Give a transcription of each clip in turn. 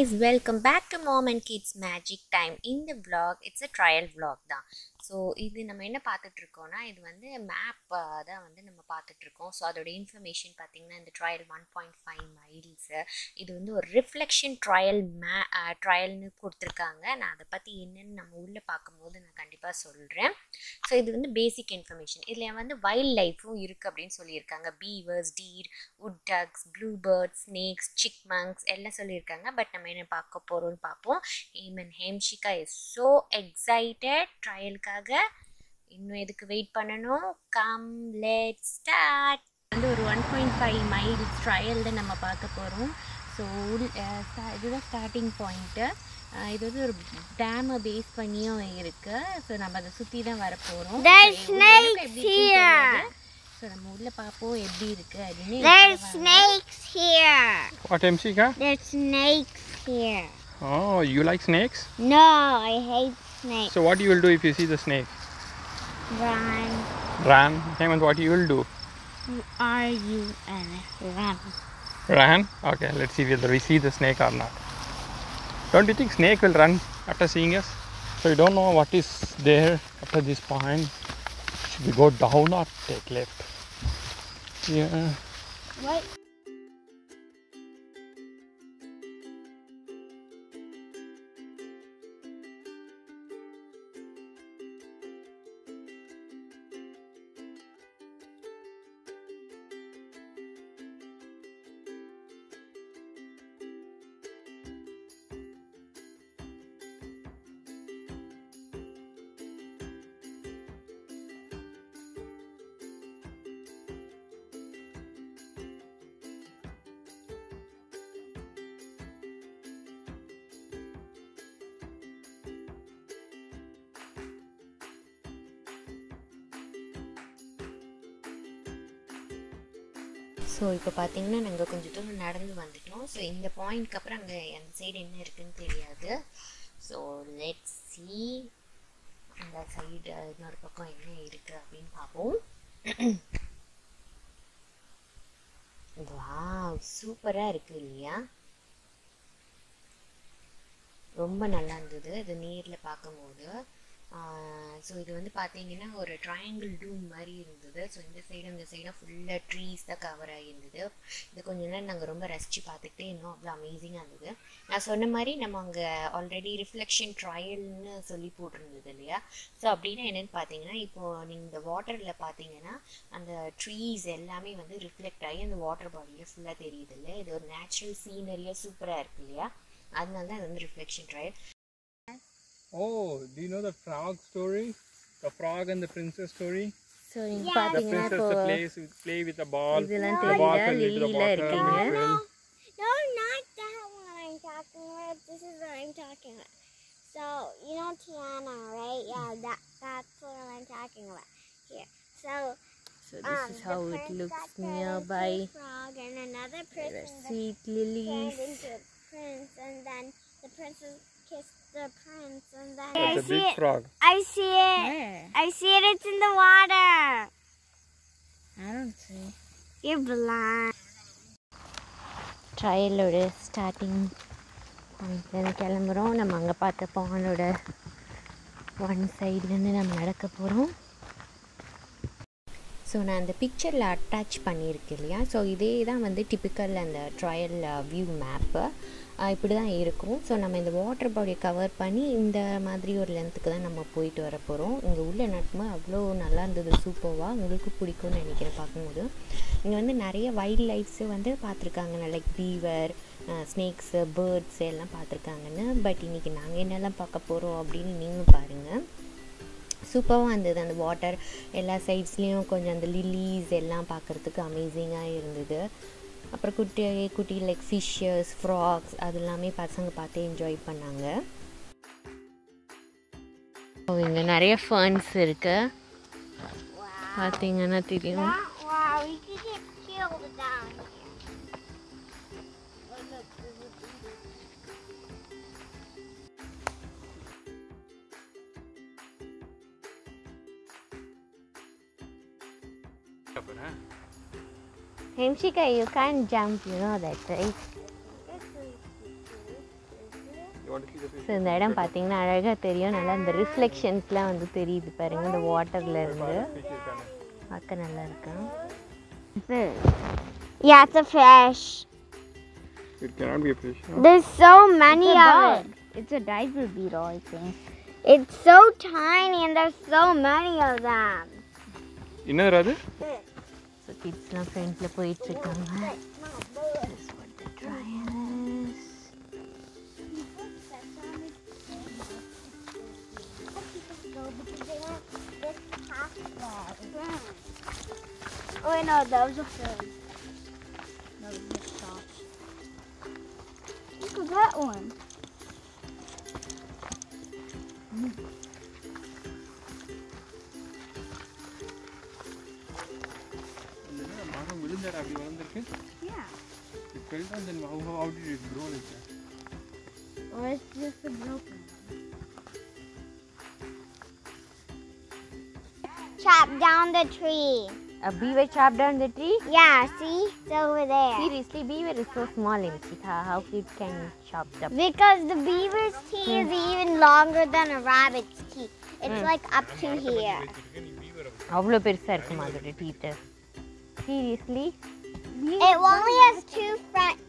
guys, welcome back to Mom and Kids Magic Time. In the vlog, it's a trial vlog da. So idu nama enna paathitu irukona idu vandu map da vandu nama paathitu irukom. So adoda information pathina in the trial 1.5 miles idu vandu or reflection trial trial nu kuduthirukanga. Na adha pathi enna nama ulla paakumbodhu na kandipa solren. So idu vandu basic information. Idhila vandu wildlife um irukku appdin solli irukanga. Beavers, deer, wood ducks, bluebirds, snakes, chipmunks ella solli irukanga. But nama enna paakka porom paapom. Eman Hemshika is so excited trial kaga innu edukku wait pananum. Come, let's start. And or 1.5 mile trial da nama paakka porom. So idu da starting point. This is a dam base. So, we are going to go to there's snakes here. So, we are going to go there's snakes here. What, Hemshika? There's snakes here. Oh, you like snakes? No, I hate snakes. So, what you will do if you see the snake? Run. Run? Hemant, what you will do? R-U-N. Run. Run? Okay, let's see whether we see the snake or not. Don't you think snake will run after seeing us? So you don't know what is there after this point. Should we go down or take left? Yeah. What? So ipo pathina nanga konja thoru nadandu vandikom. So inda point ku apra anga end side enna irukku nu theriyadhu. So let's see anda side innoru pakkam enna irukku appdin paapom. Wow, super ah irukku illaya, romba nalla irundhudu idu neerla paakumbodhu. So idu vandu pathina or triangle dome mari irundhudu. So indha side full trees da cover aayirundhudu. Idu konja nera nanga romba rasichi paathitte inno avlo amazing ah irundhudu. Na sonna mari nama anga already reflection trial nu solli potirundhudu illaya. So appadina enna nu pathina ipo ninga water la pathina and trees ellame vandu reflect aayi and water body full ah theriyudhu illaya. Idu or natural scenery ah super ah irukku illaya. Adnal da idu reflection trial. Oh, do you know the frog story? The frog and the princess story? So, yeah. The princess play with the ball. The ball fell into the water. No, not that one I'm talking about. This is what I'm talking about. So, you know Tiana, right? Yeah, that's what I'm talking about. Here. So this is how it looks nearby. Frog and another person sweet lilies. Into a prince, and then the princess kissed the prince, and then it's a big frog. I see it. Where? I see it. It's in the water. I don't see. You're blind. Trial oda starting point la kelambrom. Nam anga paatha pond oda one side la nam nadakka porom. So na the picture la attach pannirukilla. So idhe da vandu typical and the trial view map. இப்படி தான் இருக்கும். So நம்ம இந்த water பாடியை cover பண்ணி இந்த மாதிரி ஒரு லென்த்துக்கு தான் நம்ம போயிட்டு வர போகிறோம். இங்கே உள்ள நட்பு அவ்வளோ நல்லா இருந்தது, சூப்பராக உங்களுக்கு பிடிக்கும்னு நினைக்கிறேன் பார்க்கும்போது. இங்கே வந்து நிறைய வைல்ட் லைஃப்ஸு வந்து பார்த்துருக்காங்க, லைக் பீவர், ஸ்னேக்ஸு, பேர்ட்ஸ் எல்லாம் பார்த்துருக்காங்கன்னு. பட் இன்றைக்கி நாங்கள் என்னெல்லாம் பார்க்க போகிறோம் அப்படின்னு நீங்களும் பாருங்கள். சூப்பராக இருந்தது அந்த வாட்டர், எல்லா சைட்ஸ்லேயும் கொஞ்சம் அந்த லில்லிஸ் எல்லாம் பார்க்குறதுக்கு அமேசிங்காக இருந்தது. அப்புறம் குட்டி லைக் ஃபிஷ்ஷஸ், ஃப்ராக்ஸ் அது எல்லாமே பசங்க பார்த்து என்ஜாய் பண்ணாங்க. இங்கே நிறைய ஃபர்ன்ஸ் இருக்கு பார்த்தீங்கன்னா தெரியும். Hemshika, you can't jump, you know that, right? So இந்த இடம் பாத்தீங்கன்னா அழகா தெரியும். நல்லா அந்த ரிஃப்ளெக்ஷன்ஸ்லாம் வந்து தெரியுது பாருங்க இந்த வாட்டர்ல இருந்து. பார்க்க நல்லா இருக்கு. Yeah, it's a fish. It cannot be a fish. Huh? There's so many of it. It's a diver beetle, I think. It's so tiny and there's so many of them. என்னது அது? So kidsலாம் ஃப்ரெண்ட்ல போயிட்டு இருக்காங்க. Oh wait, no, that was a fish. No, it was a shark. Look at that one. Yeah. It fell down, then how did it grow like that? Or it's just a broken one. Chop down the tree. A beaver chopped down the tree? Yeah, see? It's over there. Seriously, beaver is so small, Inshika. How it can chop up? Because the beaver's teeth is even longer than a rabbit's teeth. It's like up to here. Avlo perusa irukum adoda teeth. Seriously? It only has two front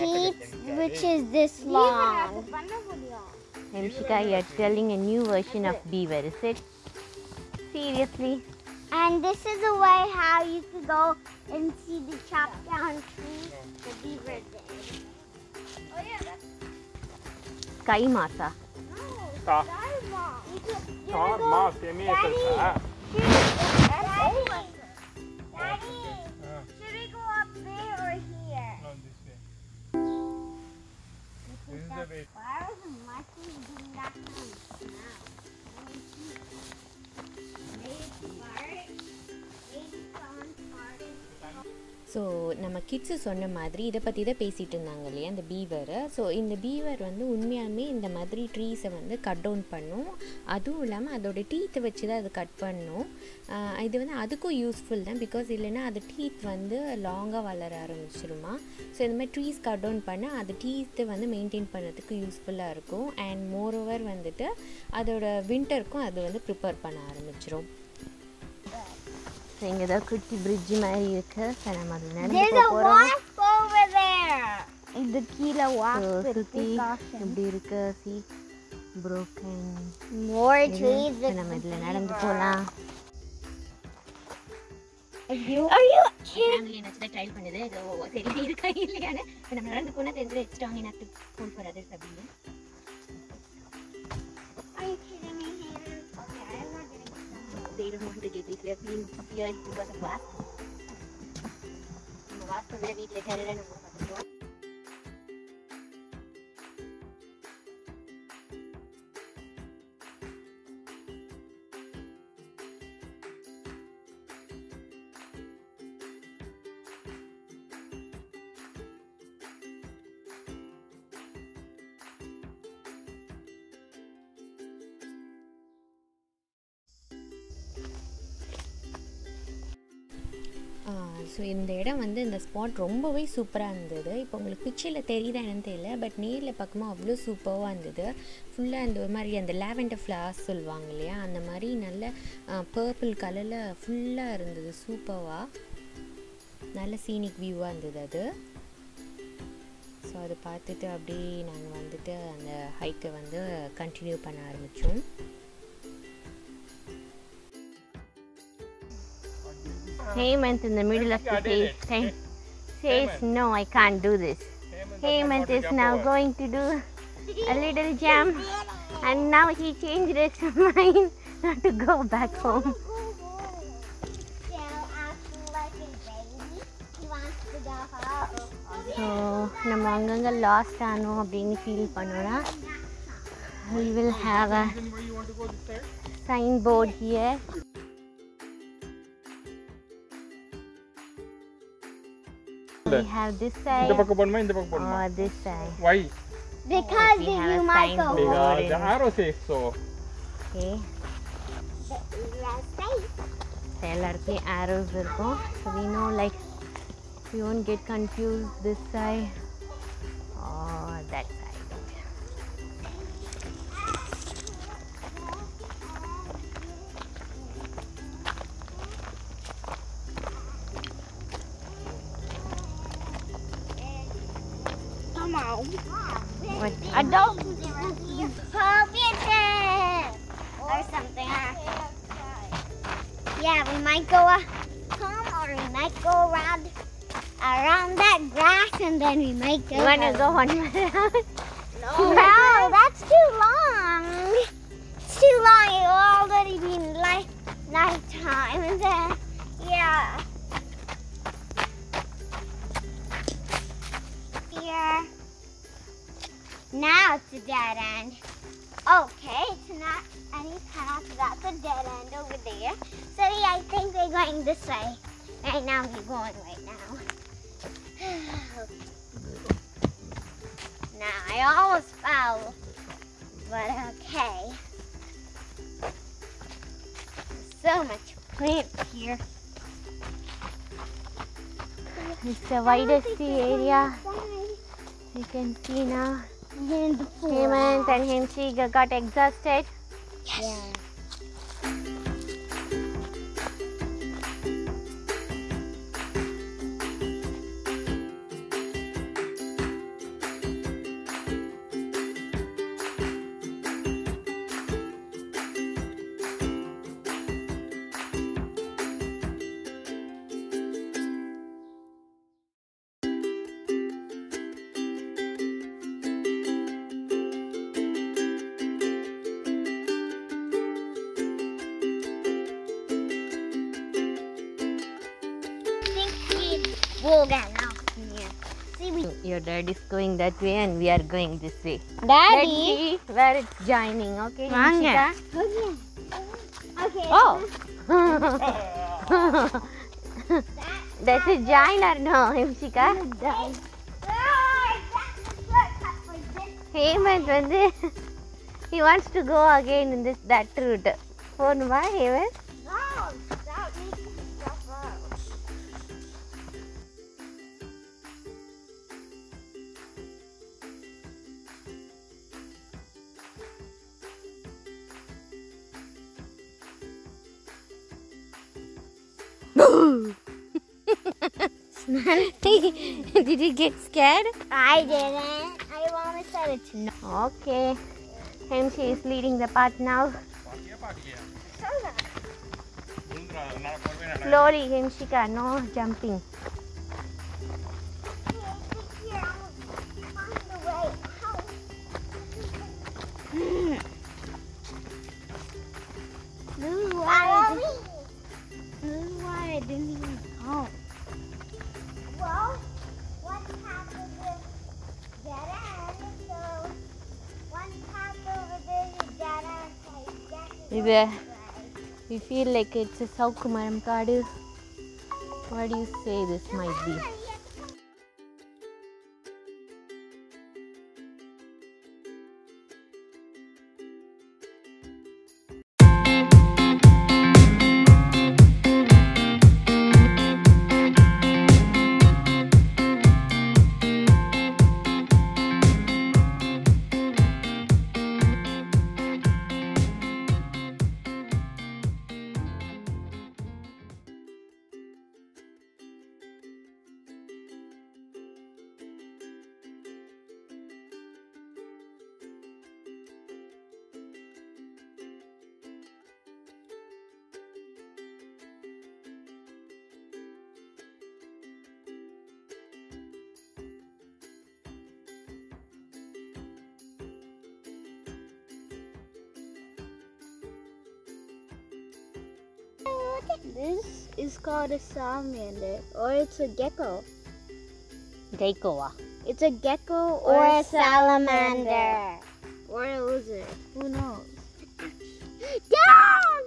teeth, which is this long. Inshika, you are telling a new version of beaver, is it? Seriously. And this is a way how you can go and see the chopped down trees, the beaver did. Oh yeah, that's... Sky Masa. No, Sky Masa. Star Masa, Daddy, should we go up there or here? No, this way. This is the way. Why wasn't Masa doing that now? So நம்ம kids சொன்ன மாதிரி இதை பற்றி தான் பேசிகிட்டு இருந்தாங்க இல்லையா இந்த பீவரை. ஸோ இந்த பீவர் வந்து உண்மையாலுமே இந்த மாதிரி ட்ரீஸை வந்து கட் டவுன் பண்ணும். அதுவும் இல்லாமல் அதோடய டீத்தை வச்சு தான் அது கட் பண்ணும். இது வந்து அதுக்கும் யூஸ்ஃபுல் தான். பிகாஸ் இல்லைன்னா அது டீத் வந்து லாங்காக வளர ஆரம்பிச்சிருமா. ஸோ இந்த மாதிரி ட்ரீஸ் கட் டவுன் பண்ணால் அது டீத்தை வந்து மெயின்டைன் பண்ணுறதுக்கு யூஸ்ஃபுல்லாக இருக்கும். அண்ட் மோரோவர் வந்துட்டு அதோடய வின்டருக்கும் அது வந்து ப்ரிப்பேர் பண்ண ஆரம்பிச்சிடும். There's a wasp over there. The killer wasp with the caution. Broken. More trees. Are you kidding? They don't want to get this. We are feeling fear because of wasp. Wasp will be later and over. So இந்த இடம் வந்து இந்த spot ரொம்பவே சூப்பராக இருந்தது. இப்போ உங்களுக்கு பிக்சரில் தெரியுதா என்னன்னு தெரியல, பட் நேரில் பக்கமாக அவ்வளோ சூப்பராக இருந்தது. ஃபுல்லாக அந்த மாதிரி அந்த லாவெண்டர் ஃப்ளவர்ஸ் சொல்லுவாங்க இல்லையா, அந்த மாதிரி நல்ல பர்பிள் கலரில் ஃபுல்லாக இருந்தது. சூப்பராக நல்ல சீனிக் வியூவாக இருந்தது அது. ஸோ அதை பார்த்துட்டு அப்படியே நாங்கள் வந்துட்டு அந்த ஹைக்கை வந்து கண்டினியூ பண்ண ஆரம்பித்தோம். Hemant in the middle of the day says, no, I can't do this. Hemant is now going to do a little jump and now he changed his mind not to go back home. So, Namanganga lost Ano being feel Panora. We will have a signboard here. We have this side or this side. Why? Because you might go home. The arrow says so. Okay. There are arrows. So we know like we won't get confused this side or that side. with adults. Or something, huh? Yeah, we might go home, or we might go around that grass, and then we might go. You want to go on? No. No, that's too long. It's too long. It will already be night time, and then yeah. Here. Now it's a dead end. Okay, it's not any path. That's a dead end over there. So yeah, I think we're going this way. Right now, we're going right now. Now, I almost fell, but okay. There's so much plant here. It's the widest area you can see now. Hemant and Hemshika got exhausted. Yes. Yeah. Your dad is going that way and we are going this way. Daddy? Let's see where it's joining, okay? Hemshika? Okay. Oh! Does it join or no, Hemshika? Hemant, he wants to go again in that route. For why, Hemant? Did you get scared? I didn't. I almost said it. No. Okay. Hemshi is leading the path now. Slowly, Hemshika, no jumping. We feel like it's a Saukumaram Kadu. What do you say this might be? This is called a salamander, or it's a gecko. Gecko. It's a gecko or a salamander. Or a lizard. Who knows? Dog!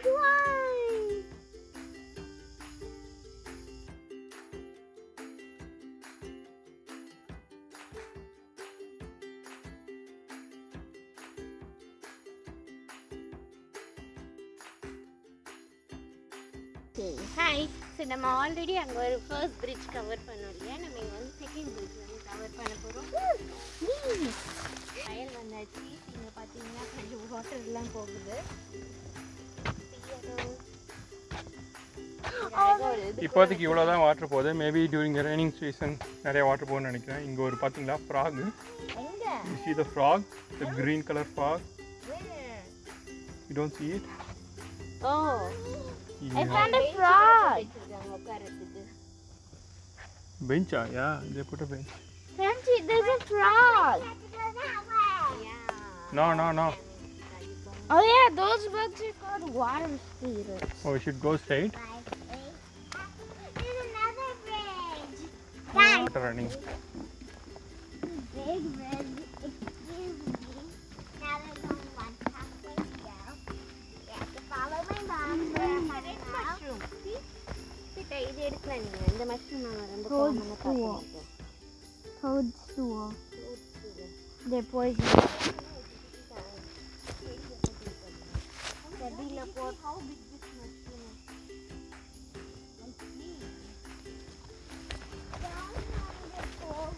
Why? Hi, so we already have the first bridge covered. We have the second bridge covered. Now, maybe during the raining season, there is water. There is a frog. see the frog? The green color frog? Where? You don't see it? Oh. Yeah. I found a frog. Bench, yeah, they put a bench. Bench, there's a frog. No. Oh yeah, those bugs are called water spiders. Oh, we should go straight. There's another bridge. Dad. Water running. Big bridge. Excuse me. Now there's only one pathway to go. You have to follow my mom. Mushroom. See? The mushroom. Toadstool. Toadstool. They're poisonous. How big this mushroom is. And please. Down on the cold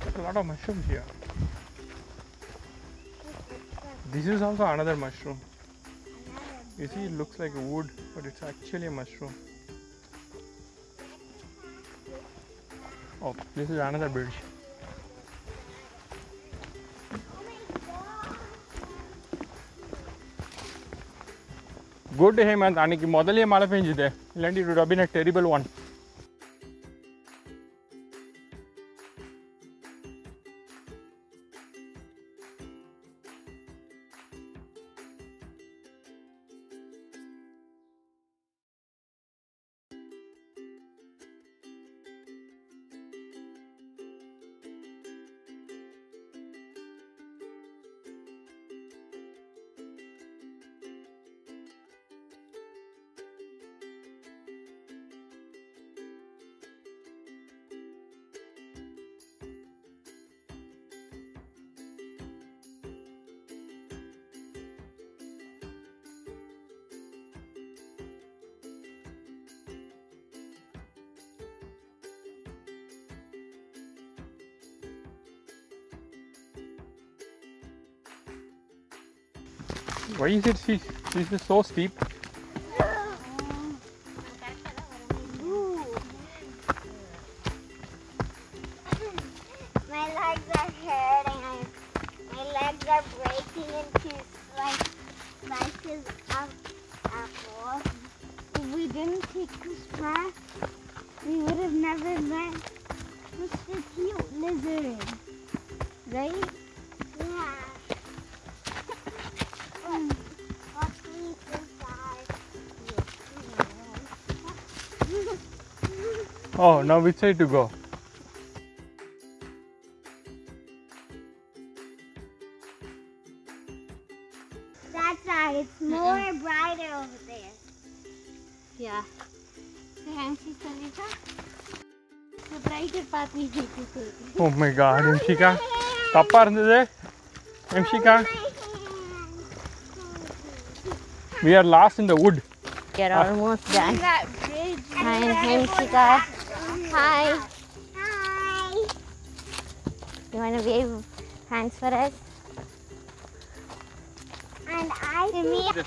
There's a lot of mushrooms here. This is also another mushroom. You see, it looks like wood, but it's actually a mushroom. Oh, this is another bridge. Good to him, and Aniki Modali Malapinjide. It would have been a terrible one. Why is it this is so steep? My legs are hurting. My legs are breaking into like slices of apple. If we didn't take this path, we would have never met Mr. Cute Lizard, right? Oh, now which side to go? That side, it's more brighter over there. Yeah. Can you see, Sanita? The brighter path we need to take. Oh my god, Emshika. Tappa irundhude. Emshika. We are lost in the wood. We are almost done. Hi, Emshika. Hi. Hi. You want to wave hands for us? And I to me.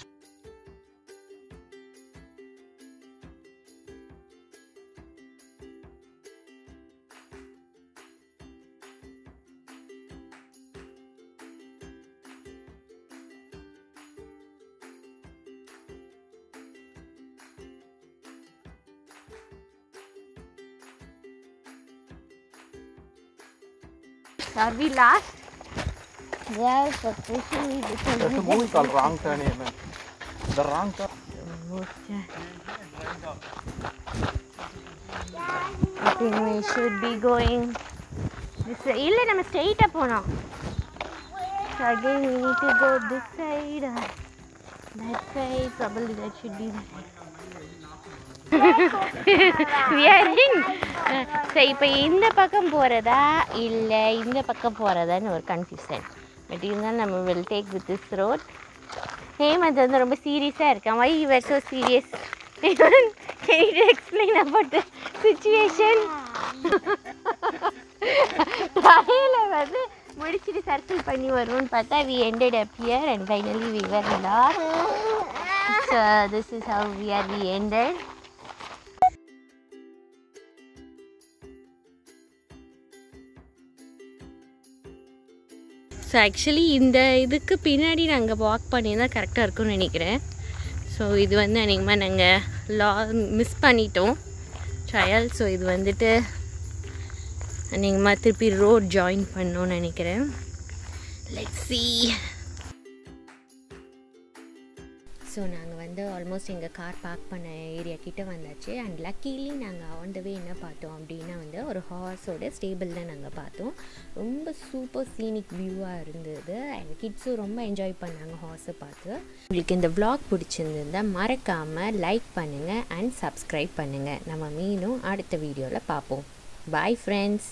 Are we lost? Yes, officially. There's a movie called Wrong Turn here, man. The Wrong Turn. I think we should be going this side. Illa nama straight up pona. So again, we need to go this side or that side. Probably that should be the side. We are in. So, இப்போ இந்த பக்கம் போறதா இல்ல இந்த பக்கம் போறதான்னு ஒரு confusion. But இருந்தாலும் நம்ம will take with this road. Hemant வந்து ரொம்ப சீரியஸா இருக்கான். Why you were so serious? Can you explain about the situation? ட்ரையில வந்து முடிச்சிட்டு சர்க்கிள் பண்ணி வருவோம்னு பார்த்தா we ended up here and finally we were lost. So this is how we ended. So actually, in the pinadi nanga walk panina correct ah irukku nenikren. So idu vandu anigama nanga miss panitom trial. So idu vanditte anigama thirupi road join pannom nenikren. Let's see. So naanga vandu almost inga car park panna area kitta vandachu, and luckily naanga on the way enna paathom appadina vandu or horse oda stable la naanga paathom. Romba super scenic view ah irundhudu, and kids romba enjoy pannanga horse paathu. Ungalku indha vlog pidichirundha marakama like pannunga and subscribe pannunga. Nama meenum adutha video la paapom. Bye friends.